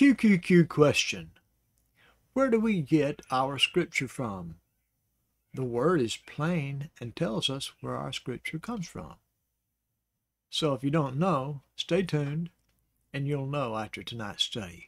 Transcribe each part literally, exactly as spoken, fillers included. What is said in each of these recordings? Q Q Q question. Where do we get our scripture from? The word is plain and tells us where our scripture comes from. So if you don't know, stay tuned and you'll know after tonight's study.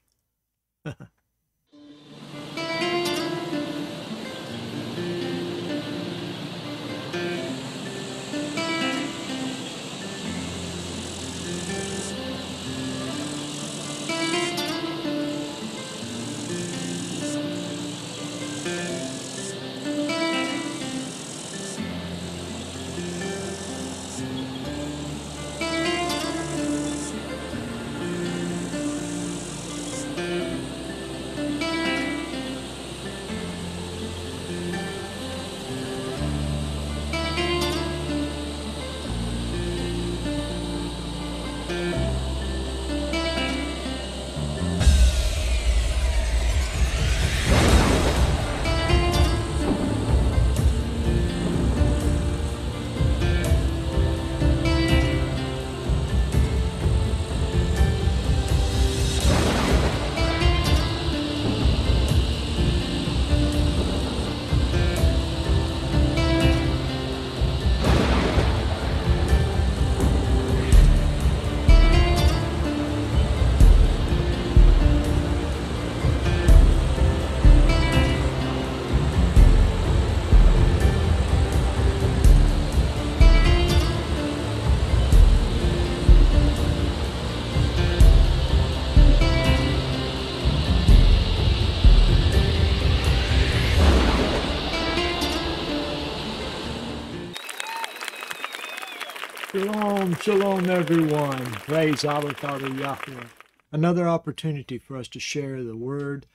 Shalom, shalom everyone. Praise Abba, Father Yahweh. Another opportunity for us to share the word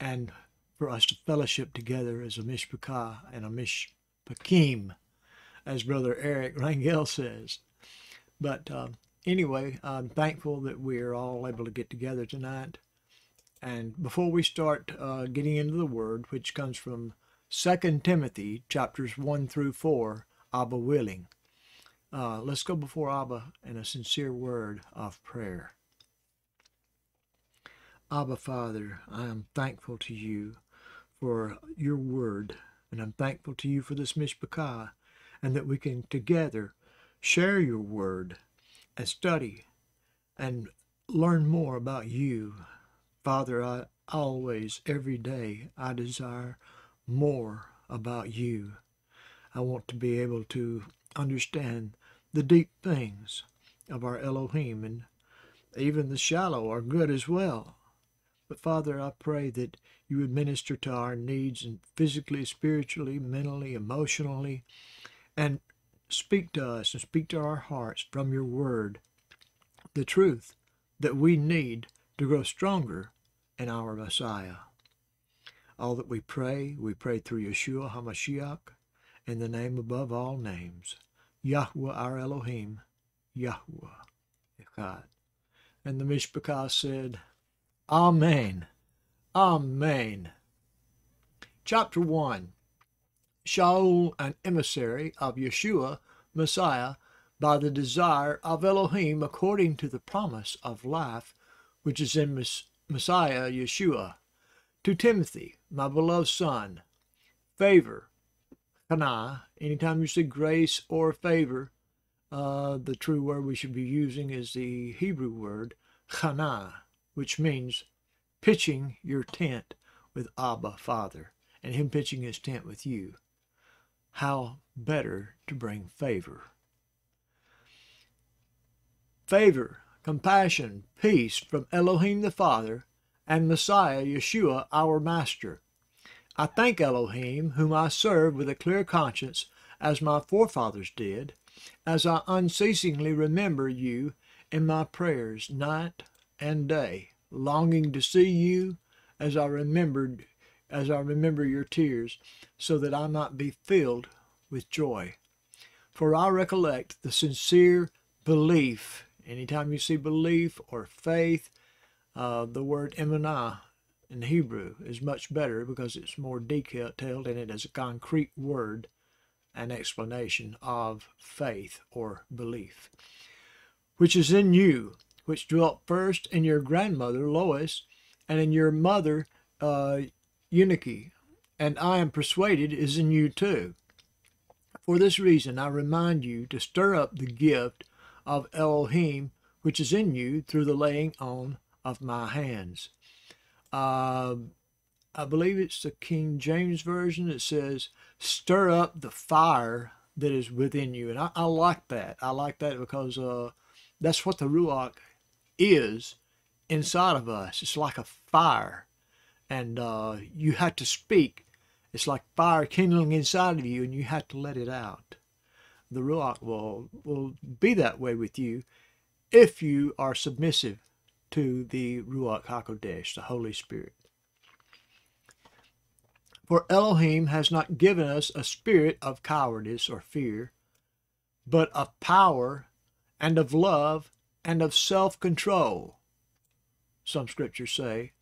and for us to fellowship together as a mishpachah and a mishpachim, as Brother Eric Rangel says. But uh, anyway, I'm thankful that we're all able to get together tonight. And before we start uh, getting into the word, which comes from Second Timothy chapters one through four, Abba willing. Uh, let's go before Abba in a sincere word of prayer. Abba, Father, I am thankful to you for your word, and I'm thankful to you for this mishpachah, and that we can together share your word and study and learn more about you. Father, I always, every day, I desire more about you. I want to be able to understand the deep things of our Elohim, and even the shallow are good as well. But Father, I pray that you would minister to our needs, and physically, spiritually, mentally, emotionally, and speak to us and speak to our hearts from your word, the truth that we need to grow stronger in our Messiah. All that we pray, we pray through Yeshua HaMashiach, in the name above all names, Yahweh our Elohim, Yahweh Echad. And the mishpachah said, Amen, Amen. Chapter one, Shaul, an emissary of Yeshua, Messiah, by the desire of Elohim, according to the promise of life, which is in Messiah Yeshua. To Timothy, my beloved son, favor, Kanai. Anytime you see grace or favor, uh, the true word we should be using is the Hebrew word Kanai, which means pitching your tent with Abba, Father, and him pitching his tent with you. How better to bring favor? Favor, compassion, peace from Elohim the Father and Messiah Yeshua our Master. I thank Elohim, whom I serve with a clear conscience, as my forefathers did, as I unceasingly remember you in my prayers night and day, longing to see you as I remembered, as I remember your tears, so that I might be filled with joy. For I recollect the sincere belief. Anytime you see belief or faith, uh, the word emunah in Hebrew is much better because it's more detailed, and it is a concrete word, an explanation of faith or belief, which is in you, which dwelt first in your grandmother Lois, and in your mother uh, Eunice, and I am persuaded is in you too. For this reason I remind you to stir up the gift of Elohim which is in you through the laying on of my hands. Uh, I believe it's the King James Version. It says, stir up the fire that is within you. And I, I like that. I like that because uh, that's what the Ruach is inside of us. It's like a fire. And uh, you have to speak. It's like fire kindling inside of you, and you have to let it out. The Ruach will, will be that way with you if you are submissive to the Ruach HaKodesh, the Holy Spirit. For Elohim has not given us a spirit of cowardice or fear, but of power and of love and of self-control, some scriptures say,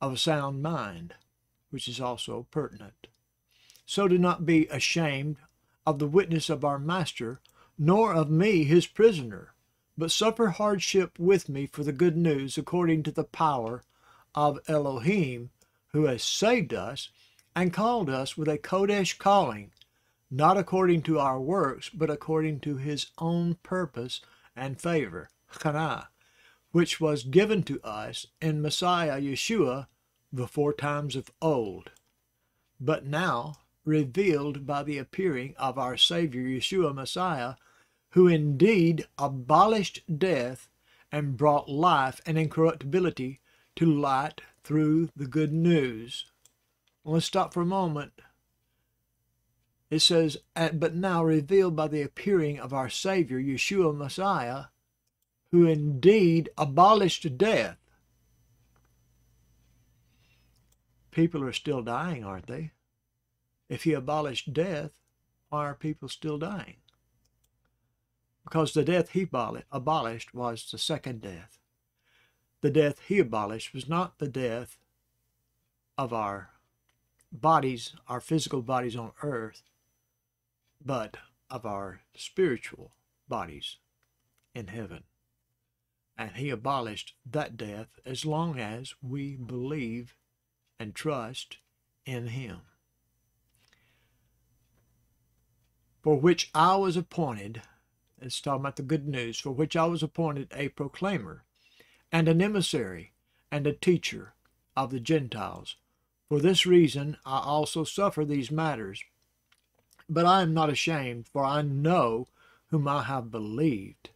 of a sound mind, which is also pertinent. So do not be ashamed of the witness of our Master, nor of me his prisoner, but suffer hardship with me for the good news according to the power of Elohim, who has saved us and called us with a Kodesh calling, not according to our works, but according to his own purpose and favor, Chana, which was given to us in Messiah Yeshua before times of old, but now revealed by the appearing of our Savior Yeshua Messiah, who indeed abolished death and brought life and incorruptibility to light through the good news. Well, let's stop for a moment. It says, but now revealed by the appearing of our Savior, Yeshua Messiah, who indeed abolished death. People are still dying, aren't they? If he abolished death, why are people still dying? Because the death he abolished was the second death. The death he abolished was not the death of our bodies, our physical bodies on earth, but of our spiritual bodies in heaven. And he abolished that death as long as we believe and trust in him. For which I was appointed, it's talking about the good news, for which I was appointed a proclaimer, and an emissary, and a teacher of the Gentiles. For this reason I also suffer these matters. But I am not ashamed, for I know whom I have believed,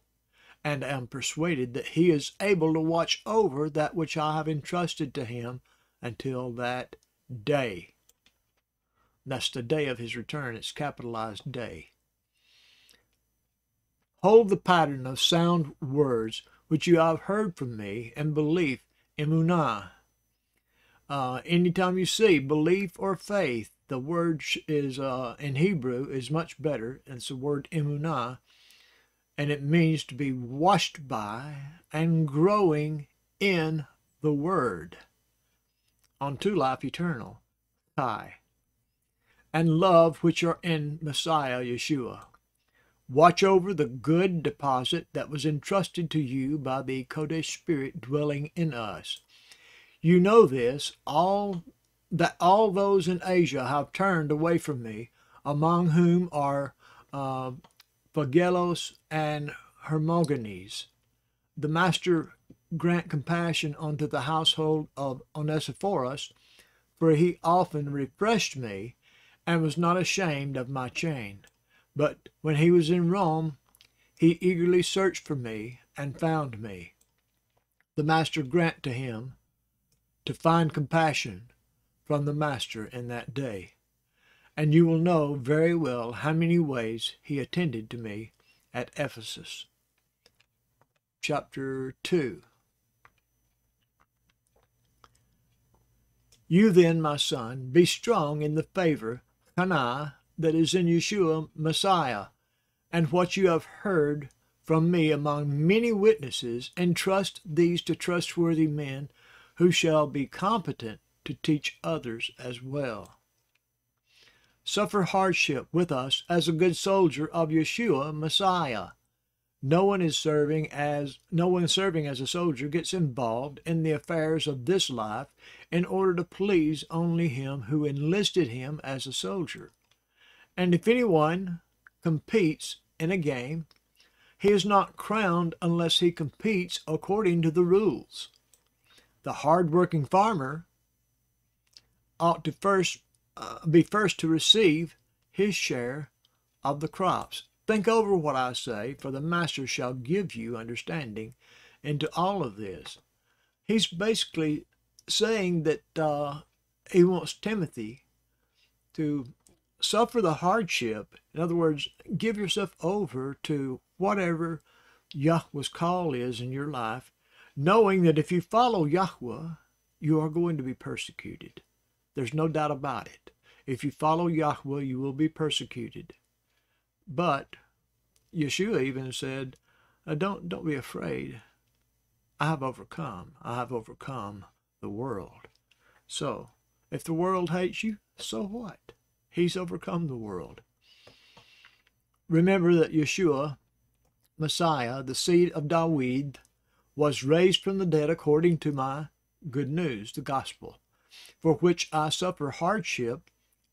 and am persuaded that he is able to watch over that which I have entrusted to him until that day. That's the day of his return. It's capitalized day. Hold the pattern of sound words which you have heard from me and belief, emunah. Uh, anytime you see belief or faith, the word is uh, in Hebrew is much better. It's the word emunah, and it means to be washed by and growing in the word unto life eternal, Kai, and love which are in Messiah Yeshua. Watch over the good deposit that was entrusted to you by the Kodesh Spirit dwelling in us. You know this, all that all those in Asia have turned away from me, among whom are uh, Phygelus and Hermogenes. The Master grant compassion unto the household of Onesiphorus, for he often refreshed me and was not ashamed of my chain. But when he was in Rome, he eagerly searched for me and found me. The Master grant to him to find compassion from the Master in that day. And you will know very well how many ways he attended to me at Ephesus. Chapter two. You then, my son, be strong in the favor, Chana, that is in Yeshua Messiah, and what you have heard from me among many witnesses, entrust these to trustworthy men who shall be competent to teach others as well. Suffer hardship with us as a good soldier of Yeshua Messiah. No one is serving as no one serving as a soldier gets involved in the affairs of this life in order to please only him who enlisted him as a soldier. And if anyone competes in a game, he is not crowned unless he competes according to the rules. The hard-working farmer ought to first uh, be first to receive his share of the crops. Think over what I say, for the master shall give you understanding into all of this. He's basically saying that uh, he wants Timothy to suffer the hardship. In other words, give yourself over to whatever Yahweh's call is in your life, knowing that if you follow Yahweh, you are going to be persecuted. There's no doubt about it. If you follow Yahweh, you will be persecuted. But Yeshua even said, don't, don't be afraid. I have overcome. I have overcome the world. So, if the world hates you, so what? He's overcome the world. Remember that Yeshua, Messiah, the seed of Dawid, was raised from the dead according to my good news, the gospel, for which I suffer hardship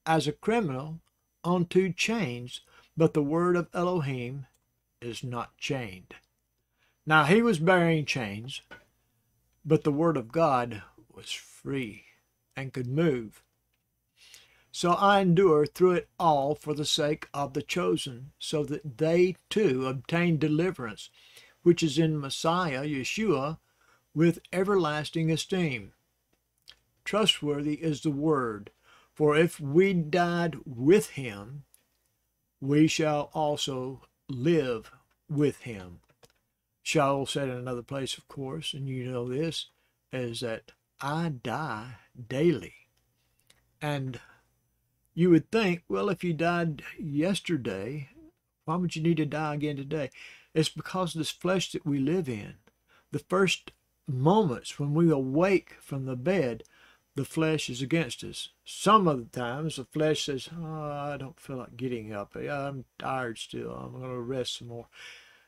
as a criminal on two chains, but the word of Elohim is not chained. Now he was bearing chains, but the word of God was free and could move. So I endure through it all for the sake of the chosen, so that they too obtain deliverance, which is in Messiah, Yeshua, with everlasting esteem. Trustworthy is the word, for if we died with him, we shall also live with him. Shaul said in another place, of course, and you know this, is that I die daily. And you would think, well, if you died yesterday, why would you need to die again today? It's because of this flesh that we live in. The first moments when we awake from the bed, the flesh is against us. Some of the times the flesh says, oh, I don't feel like getting up. I'm tired still. I'm going to rest some more.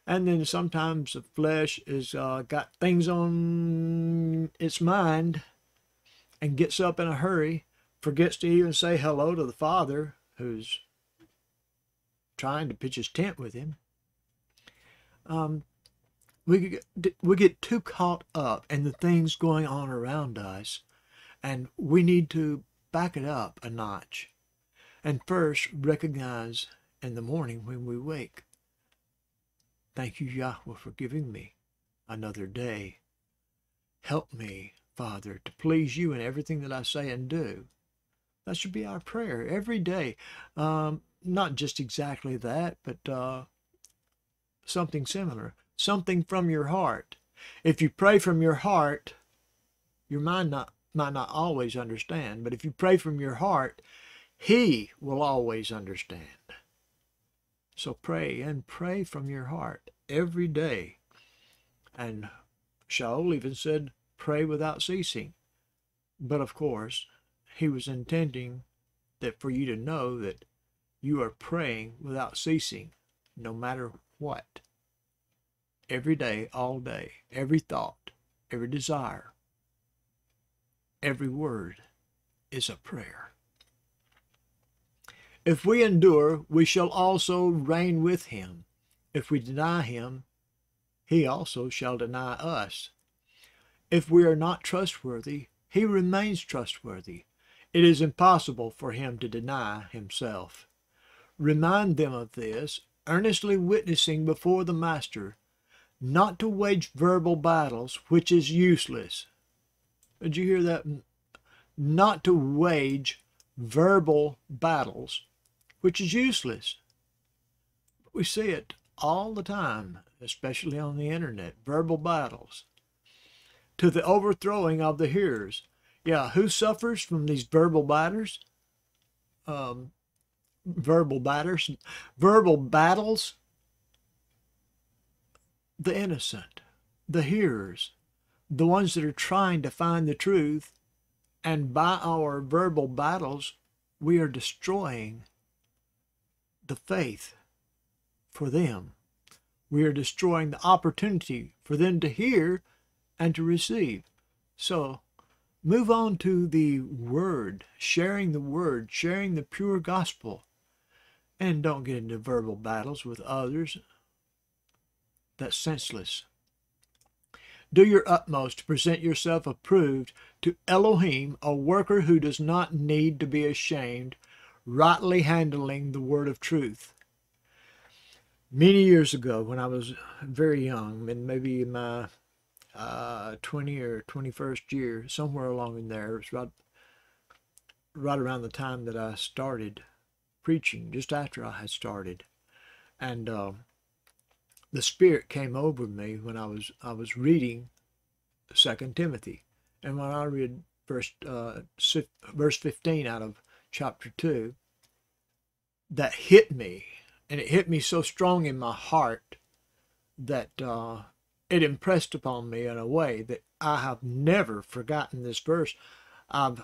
And then sometimes the flesh is uh, got things on its mind and gets up in a hurry, forgets to even say hello to the Father who's trying to pitch his tent with him. Um, we, we get too caught up in the things going on around us, and we need to back it up a notch and first recognize in the morning when we wake, thank you, Yahweh, for giving me another day. Help me, Father, to please you in everything that I say and do. That should be our prayer every day. Um, not just exactly that, but uh, something similar, something from your heart. If you pray from your heart, your mind not might not always understand, but if you pray from your heart, he will always understand. So pray and pray from your heart every day. And Shaul even said, pray without ceasing. But of course, he was intending that for you to know that you are praying without ceasing, no matter what. Every day, all day, every thought, every desire, every word is a prayer. If we endure, we shall also reign with him. If we deny him, he also shall deny us. If we are not trustworthy, he remains trustworthy. It is impossible for him to deny himself. Remind them of this, earnestly witnessing before the Master, not to wage verbal battles, which is useless. Did you hear that? Not to wage verbal battles, which is useless. We see it all the time, especially on the internet, verbal battles. To the overthrowing of the hearers. Yeah, who suffers from these verbal batters? Um, verbal batters? Verbal battles? The innocent, the hearers. The ones that are trying to find the truth, and by our verbal battles, we are destroying the faith for them. we are destroying the opportunity for them to hear and to receive. So move on to the word, sharing the word, sharing the pure gospel. And don't get into verbal battles with others. That's senseless. Do your utmost to present yourself approved to Elohim, a worker who does not need to be ashamed, rightly handling the word of truth. Many years ago, when I was very young, and maybe in my uh, twentieth or twenty-first year, somewhere along in there, it's right, right around the time that I started preaching, just after I had started, and uh, the Spirit came over me when I was I was reading Second Timothy, and when I read verse uh, verse fifteen out of chapter two, that hit me. And it hit me so strong in my heart that uh, it impressed upon me in a way that I have never forgotten this verse. I've,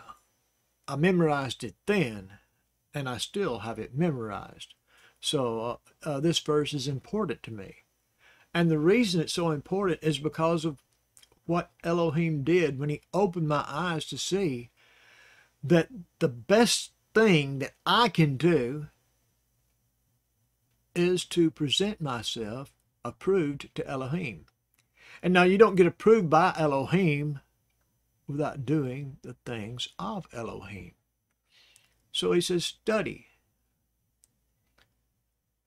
I memorized it then, and I still have it memorized. So uh, uh, this verse is important to me. And the reason it's so important is because of what Elohim did when he opened my eyes to see that the best thing that I can do is to present myself approved to Elohim. And now you don't get approved by Elohim without doing the things of Elohim. So he says, study.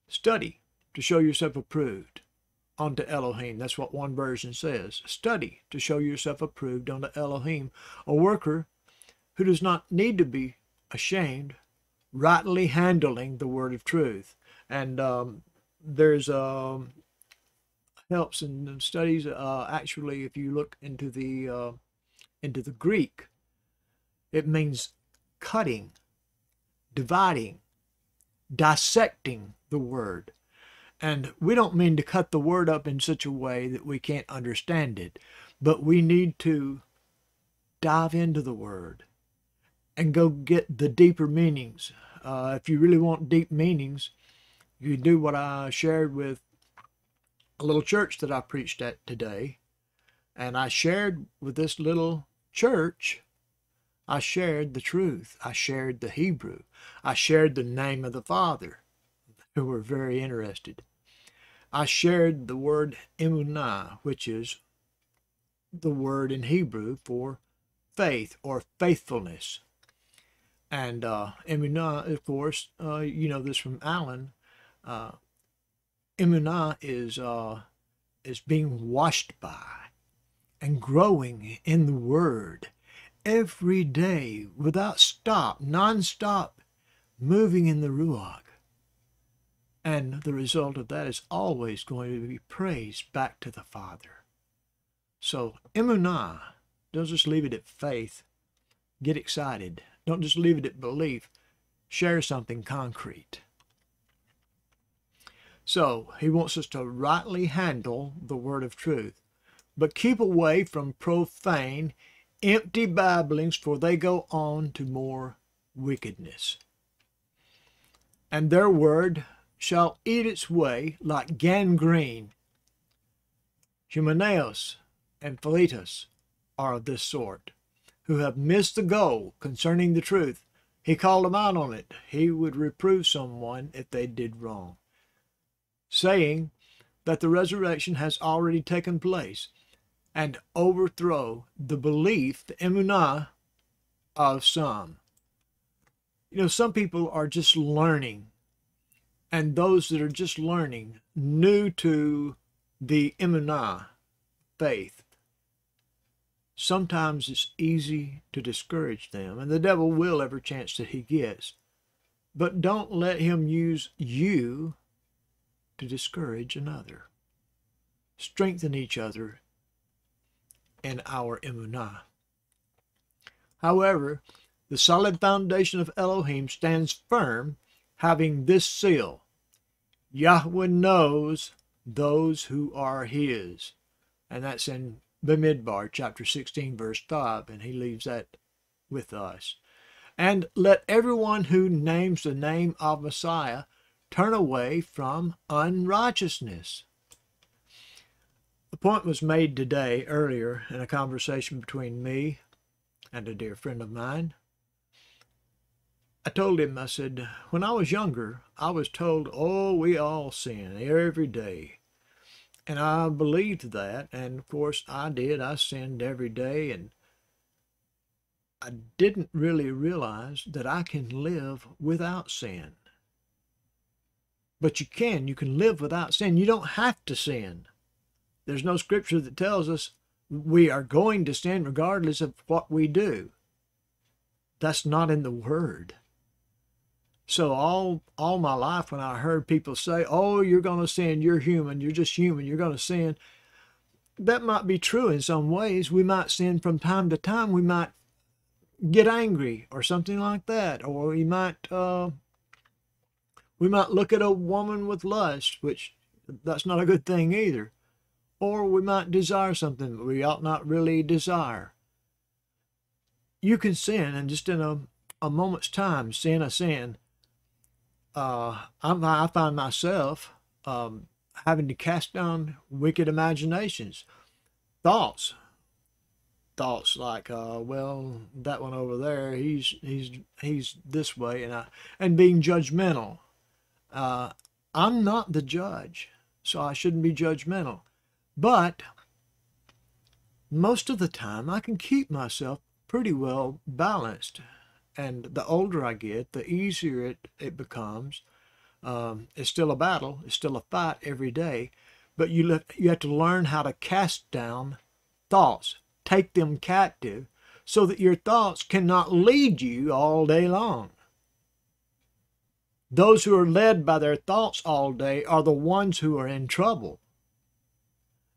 Study to show yourself approved unto Elohim. That's what one version says. Study to show yourself approved unto Elohim, a worker who does not need to be ashamed, rightly handling the word of truth. And um, there's um, helps and studies. Uh, actually, if you look into the uh, into the Greek, it means cutting, dividing, dissecting the word. And we don't mean to cut the word up in such a way that we can't understand it, but we need to dive into the word and go get the deeper meanings. Uh, if you really want deep meanings, you do what I shared with a little church that I preached at today. And I shared with this little church, I shared the truth. I shared the Hebrew. I shared the name of the Father, who were very interested. I shared the word emunah, which is the word in Hebrew for faith or faithfulness. And uh, emunah, of course, uh, you know this from Alan. Uh, Emunah is uh, is being washed by and growing in the Word every day without stop, non-stop, moving in the Ruach. And the result of that is always going to be praise back to the Father. So Emunah, don't just leave it at faith. Get excited. Don't just leave it at belief. Share something concrete. So he wants us to rightly handle the word of truth, but keep away from profane, empty babblings, for they go on to more wickedness. And their word shall eat its way like gangrene. Himenaeus and Philetus are of this sort, who have missed the goal concerning the truth. He called them out on it. He would reprove someone if they did wrong, saying that the resurrection has already taken place, and overthrow the belief, the emunah, of some. You know, some people are just learning, and those that are just learning, new to the emunah, faith, sometimes it's easy to discourage them, and the devil will every chance that he gets. But don't let him use you to discourage another. Strengthen each other in our emunah. However, the solid foundation of Elohim stands firm, having this seal: Yahweh knows those who are his. And that's in Bemidbar chapter sixteen verse five, and he leaves that with us. And let everyone who names the name of Messiah turn away from unrighteousness. The point was made today earlier in a conversation between me and a dear friend of mine. I told him, I said, when I was younger, I was told, oh, we all sin every day. And I believed that, and of course I did. I sinned every day, and I didn't really realize that I can live without sin. But you can. You can live without sin. You don't have to sin. There's no scripture that tells us we are going to sin regardless of what we do. That's not in the Word. So all, all my life when I heard people say, oh, you're going to sin, you're human, you're just human, you're going to sin, that might be true in some ways. We might sin from time to time. We might get angry or something like that, or we might, uh, we might look at a woman with lust, which that's not a good thing either. Or we might desire something that we ought not really desire. You can sin, and just in a, a moment's time, sin a sin. Uh, I'm, I find myself um, having to cast down wicked imaginations, thoughts, thoughts like, uh, well, that one over there, he's he's he's this way, and I, and being judgmental. Uh, I'm not the judge, so I shouldn't be judgmental. But most of the time, I can keep myself pretty well balanced, and the older I get, the easier it, it becomes. Um, it's still a battle, it's still a fight every day, but you, le you have to learn how to cast down thoughts, take them captive, so that your thoughts cannot lead you all day long. Those who are led by their thoughts all day are the ones who are in trouble,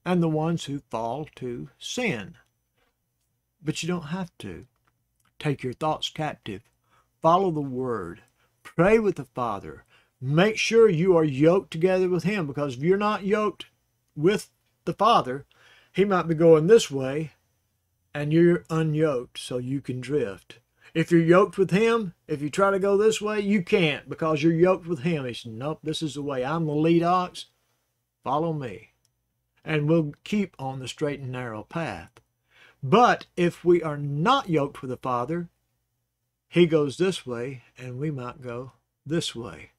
and the ones who fall to sin. But you don't have to. Take your thoughts captive. Follow the Word. Pray with the Father. Make sure you are yoked together with Him, because if you're not yoked with the Father, He might be going this way, and you're unyoked, so you can drift. If you're yoked with Him, if you try to go this way, you can't, because you're yoked with Him. He said, nope, this is the way. I'm the lead ox. Follow me. And we'll keep on the straight and narrow path. But if we are not yoked with the Father, He goes this way, and we might go this way.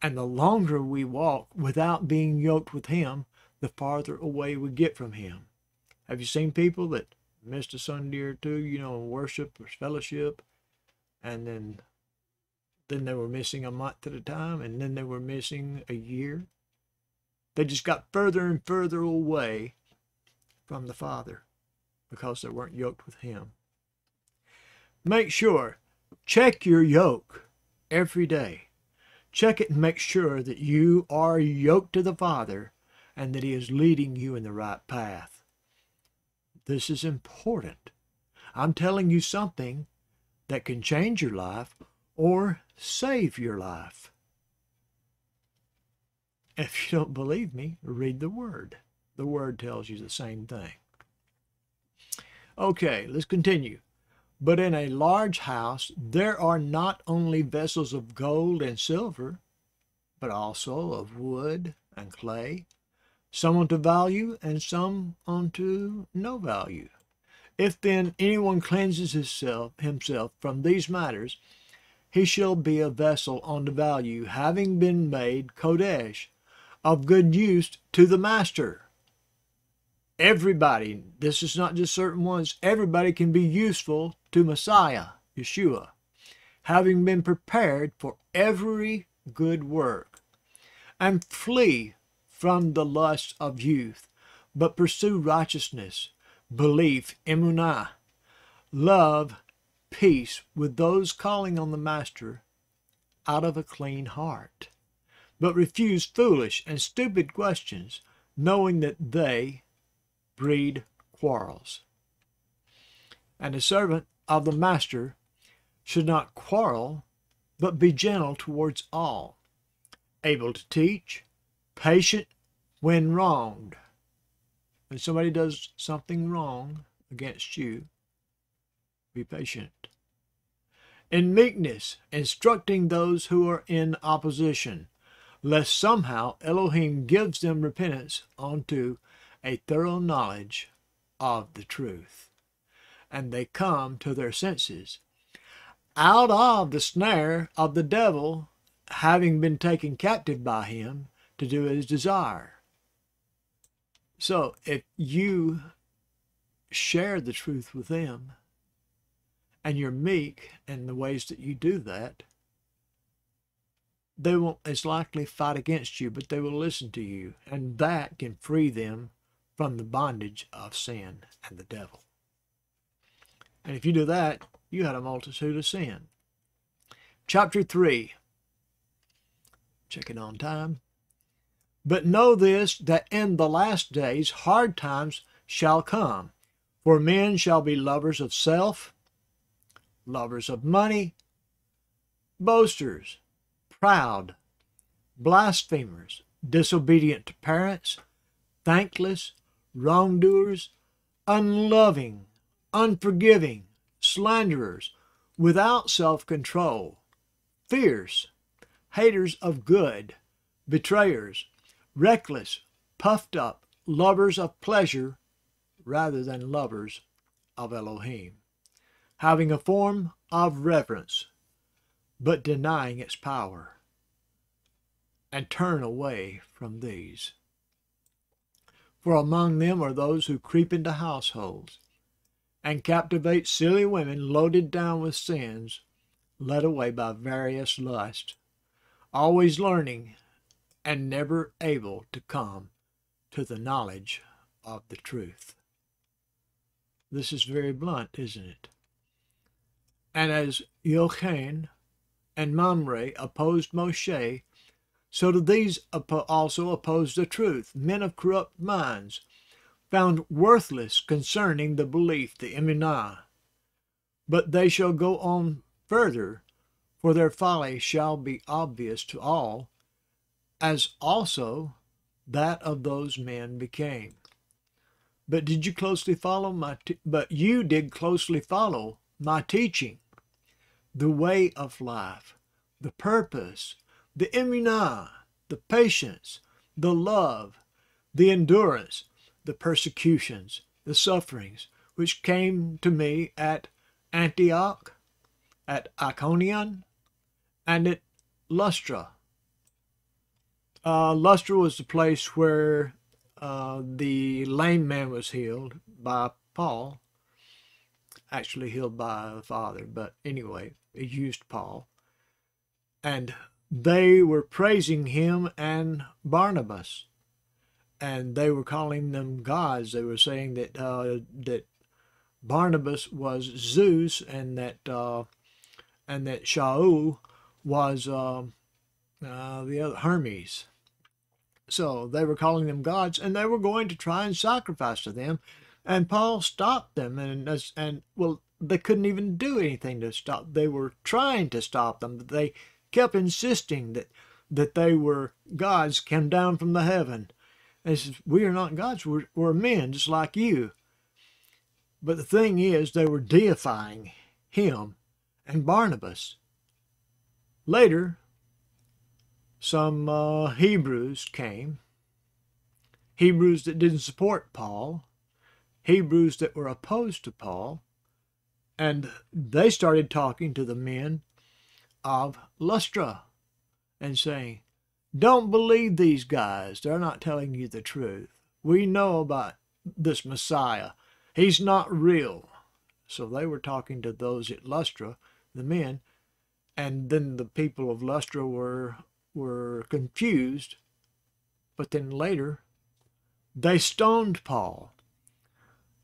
And the longer we walk without being yoked with Him, the farther away we get from Him. Have you seen people that missed a Sunday or two, you know, worship or fellowship, and then, then they were missing a month at a time, and then they were missing a year? They just got further and further away from the Father, because they weren't yoked with Him. Make sure, check your yoke every day. Check it and make sure that you are yoked to the Father and that He is leading you in the right path. This is important. I'm telling you something that can change your life or save your life. If you don't believe me, read the Word. The Word tells you the same thing. Okay, let's continue. But in a large house, there are not only vessels of gold and silver, but also of wood and clay, some unto value and some unto no value. If then anyone cleanses himself, himself from these matters, he shall be a vessel unto value, having been made kodesh, of good use to the master. Everybody, this is not just certain ones, everybody can be useful to Messiah, Yeshua, having been prepared for every good work. And flee from the lusts of youth, but pursue righteousness, belief, emunah, love, peace with those calling on the Master out of a clean heart. But refuse foolish and stupid questions, knowing that they breed quarrels. And a servant of the Master should not quarrel, but be gentle towards all, able to teach, patient when wronged. When somebody does something wrong against you, be patient. In meekness, instructing those who are in opposition, lest somehow Elohim gives them repentance unto a thorough knowledge of the truth, and they come to their senses out of the snare of the devil, having been taken captive by him to do his desire. So if you share the truth with them, and you're meek in the ways that you do that, they won't as likely fight against you, but they will listen to you, and that can free them from the bondage of sin and the devil. And if you do that, you had a multitude of sin. Chapter three. Checking on time. But know this, that in the last days hard times shall come. For men shall be lovers of self, lovers of money, boasters, proud, blasphemers, disobedient to parents, thankless, wrongdoers, unloving, unforgiving, slanderers, without self-control, fierce, haters of good, betrayers, reckless, puffed up, lovers of pleasure rather than lovers of Elohim, having a form of reverence, but denying its power, and turn away from these. For among them are those who creep into households, and captivate silly women loaded down with sins, led away by various lusts, always learning, and never able to come to the knowledge of the truth. This is very blunt, isn't it? And as Yochanan and Mamre opposed Moshe, so do these also oppose the truth, men of corrupt minds, found worthless concerning the belief, the emunah. But they shall go on further, for their folly shall be obvious to all, as also that of those men became. But did you closely follow my? Te but you did closely follow my teaching, the way of life, the purpose, the emunah, the patience, the love, the endurance, the persecutions, the sufferings, which came to me at Antioch, at Iconium, and at Lystra. Uh, Lystra was the place where uh, the lame man was healed by Paul, actually healed by the Father, but anyway, it used Paul. And they were praising him and Barnabas, and they were calling them gods. They were saying that uh, that Barnabas was Zeus, and that uh, and that Shaul was uh, uh, the other Hermes. So they were calling them gods, and they were going to try and sacrifice to them. And Paul stopped them, and and well, they couldn't even do anything to stop. They were trying to stop them, but they kept insisting that that they were gods, came down from the heaven. And he says, we are not gods, we're, we're men just like you. But the thing is, they were deifying him and Barnabas. Later, some uh, Hebrews came. Hebrews that didn't support Paul. Hebrews that were opposed to Paul. And they started talking to the men of Lystra and saying, don't believe these guys. They're not telling you the truth. We know about this Messiah. He's not real. So they were talking to those at Lystra, the men, and then the people of Lystra were, were confused. But then later, they stoned Paul.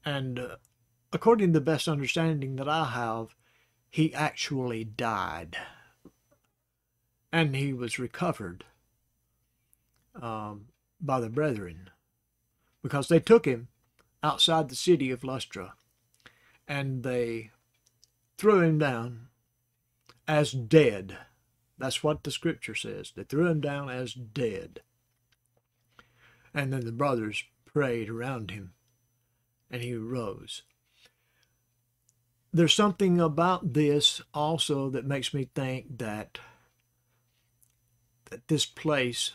And uh, according to the best understanding that I have, he actually died. And he was recovered. Um, by the brethren, because they took him outside the city of Lystra, and they threw him down as dead. That's what the scripture says. They threw him down as dead. And then the brothers prayed around him, and he rose. There's something about this also that makes me think that, that this place,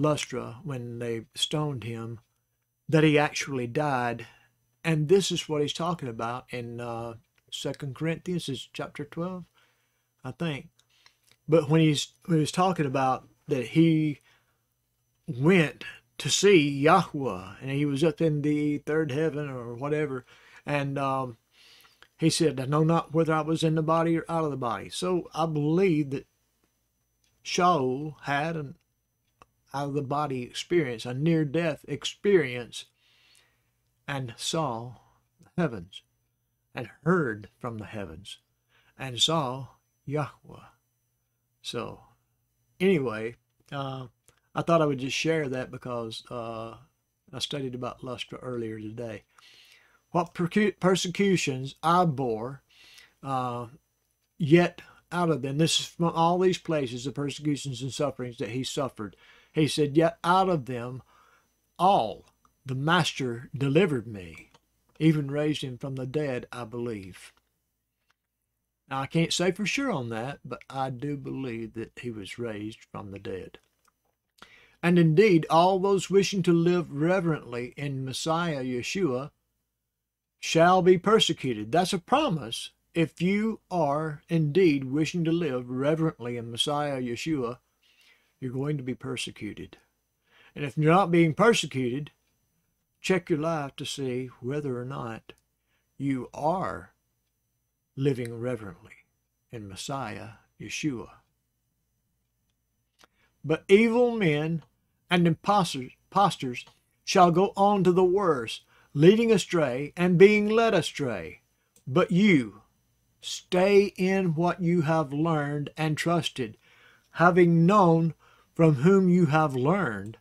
Lystra, when they stoned him, that he actually died. And this is what he's talking about in uh, Second Corinthians, is chapter twelve, I think. But when he's, when he's talking about that he went to see Yahweh, and he was up in the third heaven or whatever, and um, he said, I know not whether I was in the body or out of the body. So I believe that Shaul had an out-of-the-body experience, a near-death experience, and saw the heavens, and heard from the heavens, and saw Yahweh. So, anyway, uh, I thought I would just share that because uh, I studied about Lystra earlier today. What persecutions I bore, uh, yet out of them, this is from all these places, the persecutions and sufferings that he suffered. He said, yet out of them all the Master delivered me, even raised him from the dead, I believe. Now, I can't say for sure on that, but I do believe that he was raised from the dead. And indeed, all those wishing to live reverently in Messiah Yeshua shall be persecuted. That's a promise. If you are indeed wishing to live reverently in Messiah Yeshua, you're going to be persecuted. And if you're not being persecuted, check your life to see whether or not you are living reverently in Messiah Yeshua. But evil men and impostors, impostors shall go on to the worse, leading astray and being led astray. But you stay in what you have learned and trusted, having known from whom you have learned,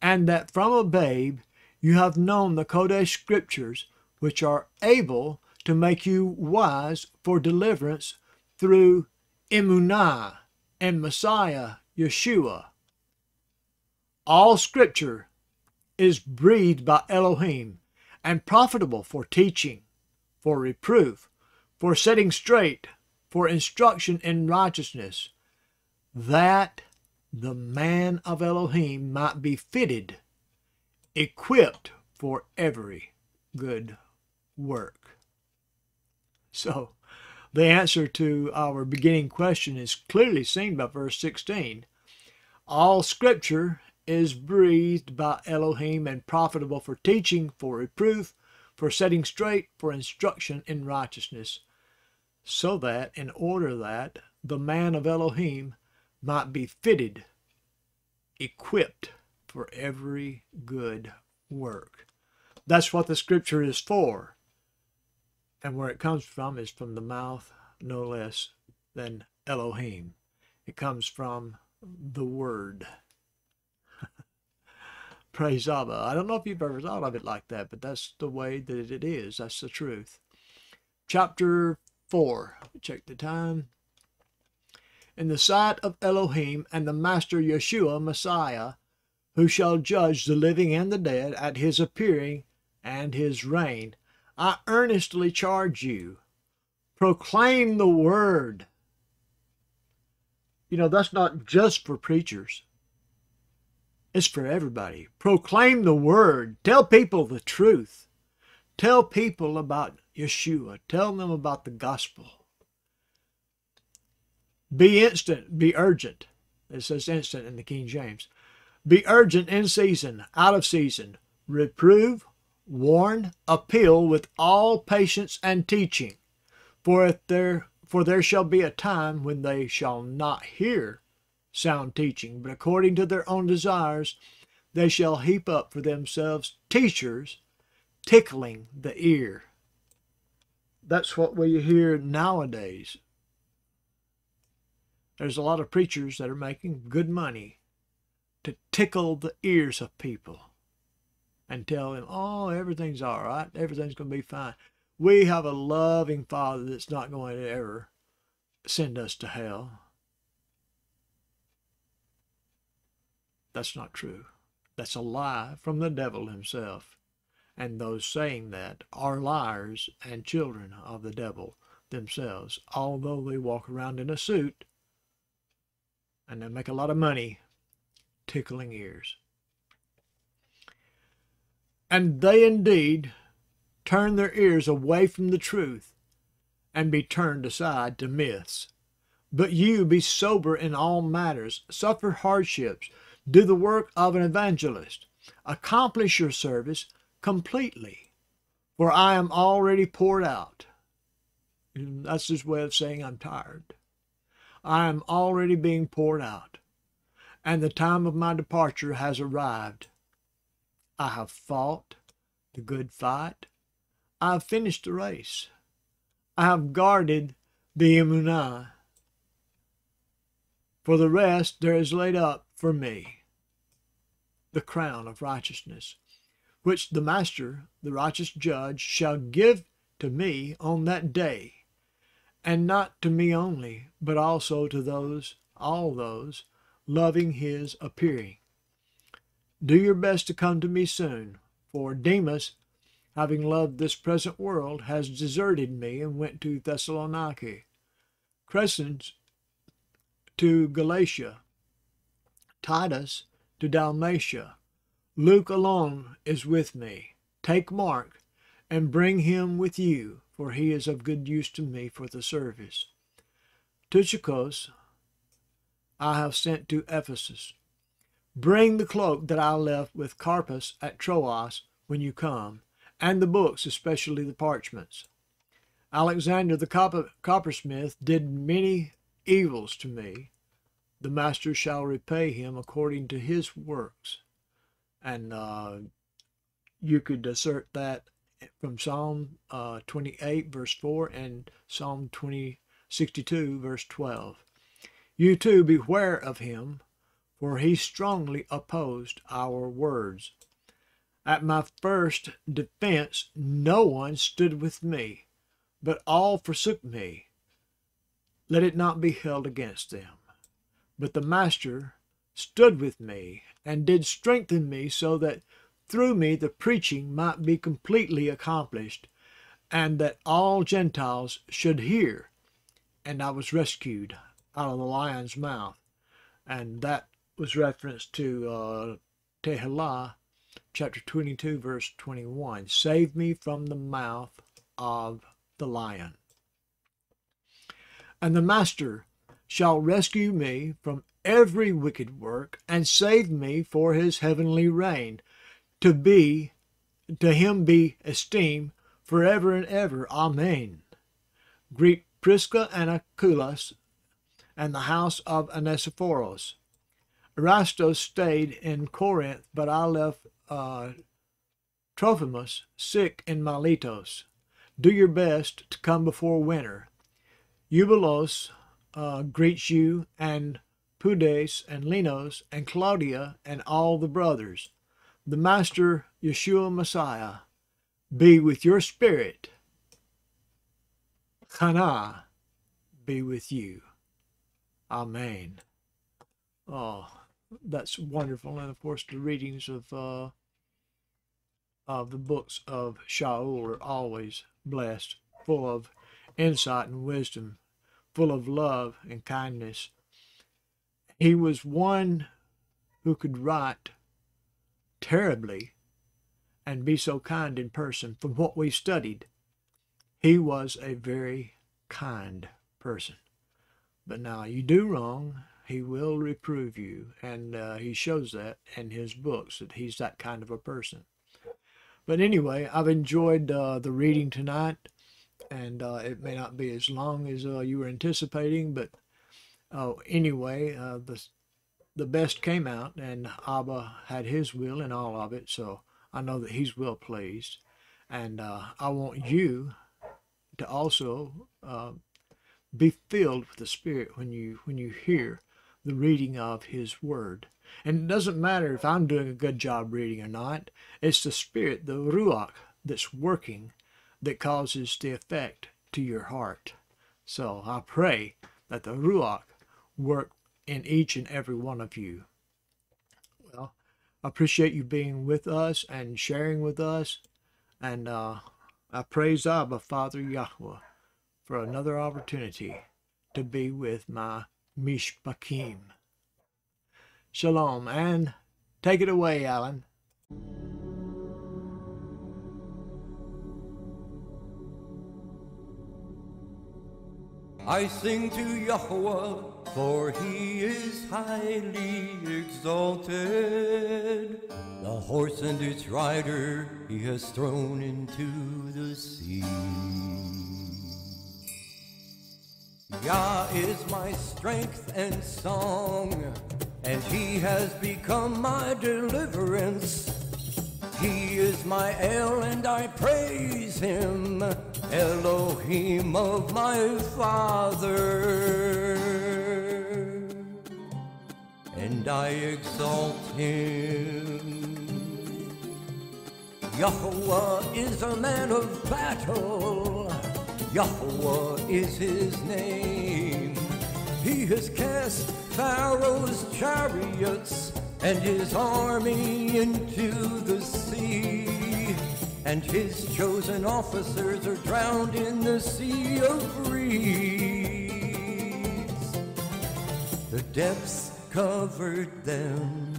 and that from a babe you have known the Kodesh Scriptures, which are able to make you wise for deliverance through Emunah and Messiah Yeshua. All Scripture is breathed by Elohim and profitable for teaching, for reproof, for setting straight, for instruction in righteousness, that the man of Elohim might be fitted, equipped for every good work. So, the answer to our beginning question is clearly seen by verse sixteen. All Scripture is breathed by Elohim and profitable for teaching, for reproof, for setting straight, for instruction in righteousness, so that, in order that, the man of Elohim might be fitted, equipped for every good work. That's what the Scripture is for. And where it comes from is from the mouth, no less than Elohim. It comes from the Word. Praise Abba. I don't know if you've ever thought of it like that, but that's the way that it is. That's the truth. Chapter four. Check the time. In the sight of Elohim and the Master Yeshua Messiah, who shall judge the living and the dead at his appearing and his reign, I earnestly charge you, proclaim the word. You know, that's not just for preachers. It's for everybody. Proclaim the word. Tell people the truth. Tell people about Yeshua. Tell them about the gospel. Be instant. Be urgent. It says instant in the King James. Be urgent in season, out of season. Reprove, warn, appeal with all patience and teaching. For if there, for there shall be a time when they shall not hear sound teaching, but according to their own desires, they shall heap up for themselves teachers tickling the ear. That's what we hear nowadays. There's a lot of preachers that are making good money to tickle the ears of people and tell them, oh, everything's all right, everything's going to be fine. We have a loving Father that's not going to ever send us to hell. That's not true. That's a lie from the devil himself. And those saying that are liars and children of the devil themselves, although they walk around in a suit and they make a lot of money tickling ears. And they indeed turn their ears away from the truth and be turned aside to myths. But you be sober in all matters, suffer hardships, do the work of an evangelist, accomplish your service completely, for I am already poured out. And that's his way of saying I'm tired. I am already being poured out, and the time of my departure has arrived. I have fought the good fight. I have finished the race. I have guarded the emunah. For the rest there is laid up for me the crown of righteousness, which the Master, the righteous judge, shall give to me on that day, and not to me only, but also to those, all those, loving his appearing. Do your best to come to me soon, for Demas, having loved this present world, has deserted me and went to Thessalonica, Crescens to Galatia, Titus to Dalmatia. Luke alone is with me. Take Mark and bring him with you, for he is of good use to me for the service. Tychicus I have sent to Ephesus. Bring the cloak that I left with Carpus at Troas when you come, and the books, especially the parchments. Alexander the copper, coppersmith did many evils to me. The Master shall repay him according to his works. And uh, you could assert that from Psalm uh, twenty-eight, verse four, and Psalm sixty-two, verse twelve. You too beware of him, for he strongly opposed our words. At my first defense, no one stood with me, but all forsook me. Let it not be held against them. But the Master stood with me and did strengthen me, so that through me the preaching might be completely accomplished, and that all Gentiles should hear. And I was rescued out of the lion's mouth. And that was referenced to uh, Tehillah, chapter twenty-two, verse twenty-one. Save me from the mouth of the lion. And the Master shall rescue me from every wicked work, and save me for his heavenly reign. To be, to him be esteemed forever and ever. Amen. Greet Prisca and Achillas, and the house of Onesiphorus. Erastus stayed in Corinth, but I left uh, Trophimus sick in Miletos. Do your best to come before winter. Eubulos uh, greets you, and Pudes, and Linos, and Claudia, and all the brothers. The Master Yeshua Messiah be with your spirit. Hannah be with you. Amen. Oh, that's wonderful. And of course the readings of uh, of the books of Shaul are always blessed, full of insight and wisdom, full of love and kindness. He was one who could write terribly and be so kind in person. From what we studied, he was a very kind person. But now you do wrong, he will reprove you. And uh, he shows that in his books, that he's that kind of a person. But anyway, I've enjoyed uh, the reading tonight. And uh, it may not be as long as uh, you were anticipating. But uh, anyway, uh, the, the best came out. And Abba had his will in all of it. So I know that he's well pleased. And uh, I want you to also Uh, be filled with the Spirit when you when you hear the reading of his word. And it doesn't matter if I'm doing a good job reading or not. It's the Spirit, the Ruach, that's working that causes the effect to your heart. So I pray that the Ruach work in each and every one of you. Well, I appreciate you being with us and sharing with us. And uh, I praise Abba, Father Yahweh, for another opportunity to be with my Mishpakim. Shalom, and take it away, Alan. I sing to Yahweh, for he is highly exalted. The horse and its rider he has thrown into the sea. Yah is my strength and song, and he has become my deliverance. He is my El, and I praise him, Elohim of my father. And I exalt him. Yahuwah is a man of battle. Yahuwah is his name. He has cast Pharaoh's chariots and his army into the sea, and his chosen officers are drowned in the sea of reeds. The depths covered them,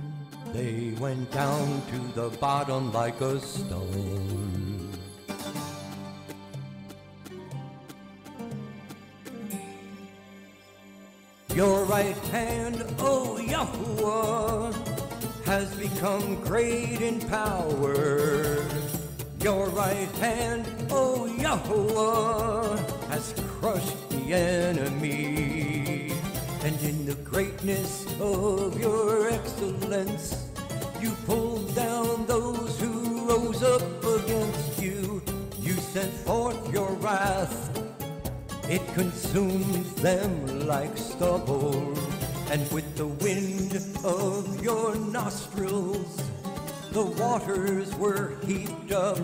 they went down to the bottom like a stone. Your right hand, O Yahuwah, has become great in power. Your right hand, O Yahuwah, has crushed the enemy. And in the greatness of your excellence, you pulled down those who rose up against you. You sent forth your wrath, it consumed them like stubble. And with the wind of your nostrils, the waters were heaped up.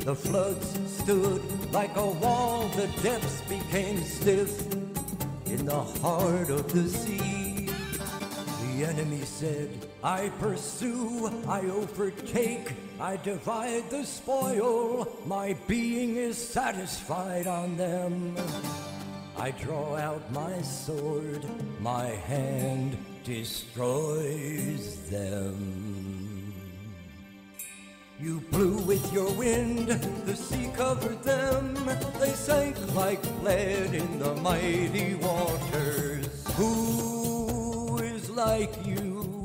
The floods stood like a wall, the depths became stiff in the heart of the sea. The enemy said, I pursue, I overtake, I divide the spoil. My being is satisfied on them. I draw out my sword, my hand destroys them. You blew with your wind, the sea covered them. They sank like lead in the mighty waters. Who is like you,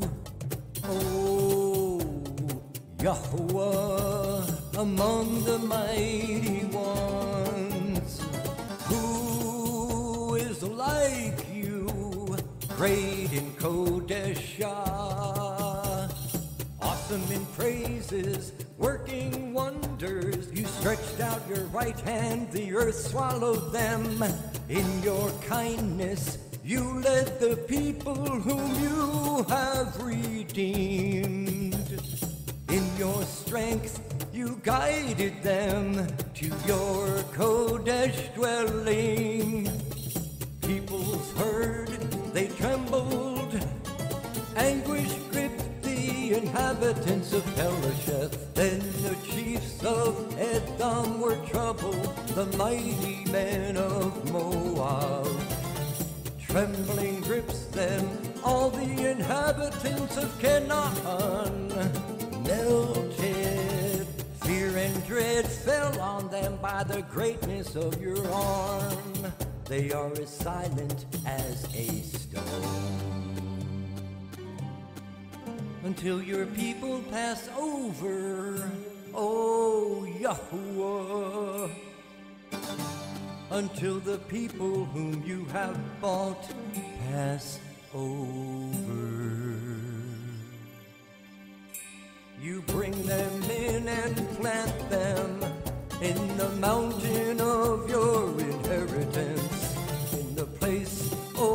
O Yahuwah, among the mighty ones? Like you, great in Kodeshah, awesome in praises, working wonders. You stretched out your right hand, the earth swallowed them. In your kindness, you led the people whom you have redeemed. In your strength, you guided them to your Kodesh dwelling. Peoples heard, they trembled. Anguish gripped the inhabitants of Pelasheth. Then the chiefs of Edom were troubled, the mighty men of Moab. Trembling grips them, all the inhabitants of Canaan. Melted, fear and dread fell on them by the greatness of your arm. They are as silent as a stone. Until your people pass over, O Yahuwah. Until the people whom you have bought pass over. You bring them in and plant them in the mountain of your inheritance. Place, O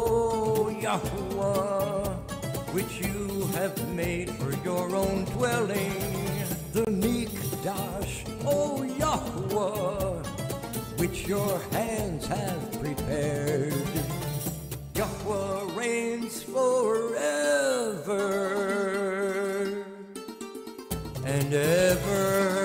Yahuwah, which you have made for your own dwelling, the Mikdash, O Yahuwah, which your hands have prepared. Yahuwah reigns forever and ever.